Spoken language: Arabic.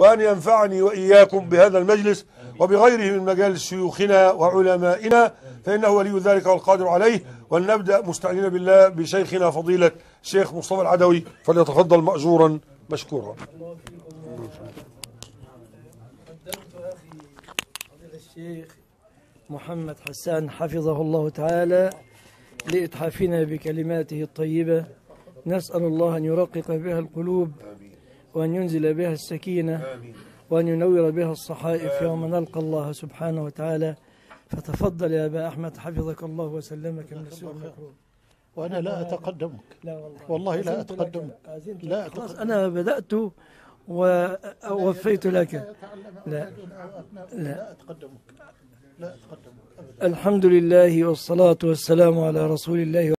وأن ينفعني وإياكم بهذا المجلس وبغيره من مجالس شيوخنا وعلمائنا، فإنه ولي ذلك والقادر عليه. ولنبدأ مستعينين بالله بشيخنا فضيلة الشيخ مصطفى العدوي، فليتفضل مأجورا مشكورا. الشيخ محمد حسان حفظه الله تعالى لإتحافنا بكلماته الطيبة، نسأل الله أن يرقق بها القلوب وأن ينزل بها السكينة وأن ينور بها الصحائف يوم نلقى الله سبحانه وتعالى. فتفضل يا أبا أحمد حفظك الله وسلمك من السوء المكروه. وأنا لا أتقدمك، والله لا أتقدمك، لا أتقدمك، أنا بدأت ووفيت لك. لا لا أتقدمك، لا أتقدمك. الحمد لله والصلاة والسلام على رسول الله.